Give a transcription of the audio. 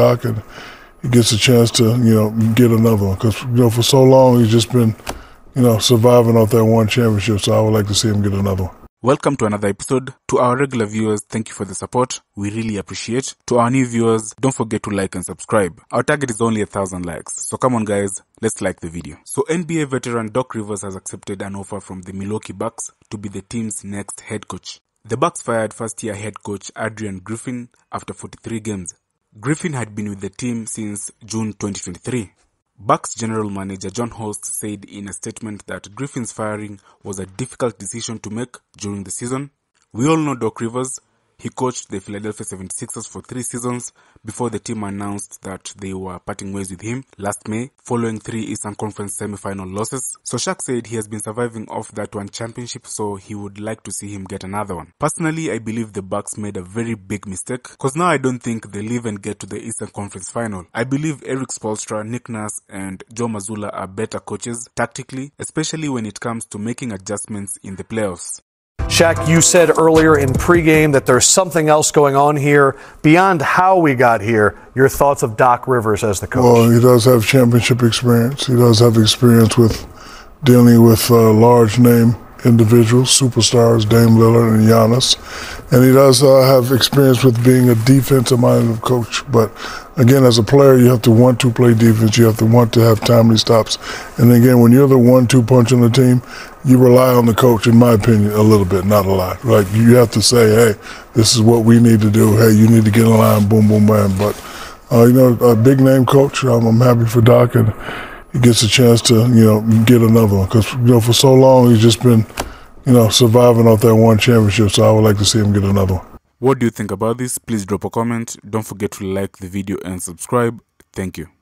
Doc and he gets a chance to, you know, get another one. Because, you know, for so long he's just been, you know, surviving off that one championship. So I would like to see him get another one. Welcome to another episode. To our regular viewers, thank you for the support. We really appreciate. To our new viewers, don't forget to like and subscribe. Our target is only 1,000 likes. So come on guys, let's like the video. So NBA veteran Doc Rivers has accepted an offer from the Milwaukee Bucks to be the team's next head coach. The Bucks fired first-year head coach Adrian Griffin after 43 games. Griffin had been with the team since June 2023. Bucks general manager John Horst said in a statement that Griffin's firing was a difficult decision to make during the season. We all know Doc Rivers. He coached the Philadelphia 76ers for 3 seasons before the team announced that they were parting ways with him last May following 3 Eastern Conference semifinal losses. So Shaq said he has been surviving off that one championship, so he would like to see him get another one. Personally, I believe the Bucks made a very big mistake because now I don't think they leave and get to the Eastern Conference final. I believe Eric Spoelstra, Nick Nurse and Joe Mazzulla are better coaches tactically, especially when it comes to making adjustments in the playoffs. Shaq, you said earlier in pregame that there's something else going on here beyond how we got here. Your thoughts of Doc Rivers as the coach? Well, he does have championship experience. He does have experience with dealing with large-name individuals, superstars, Dame Lillard and Giannis. And he does have experience with being a defensive-minded coach. But, again, as a player, you have to want to play defense. You have to want to have timely stops. And, again, when you're the 1-2 punch on the team, you rely on the coach, in my opinion, a little bit, not a lot. Like, you have to say, hey, this is what we need to do. Hey, you need to get in line, boom, boom, bam. But, you know, a big-name coach, I'm happy for Doc. And he gets a chance to, you know, get another one. Because, you know, for so long he's just been, you know, surviving off that one championship. So I would like to see him get another one. What do you think about this? Please drop a comment. Don't forget to like the video and subscribe. Thank you.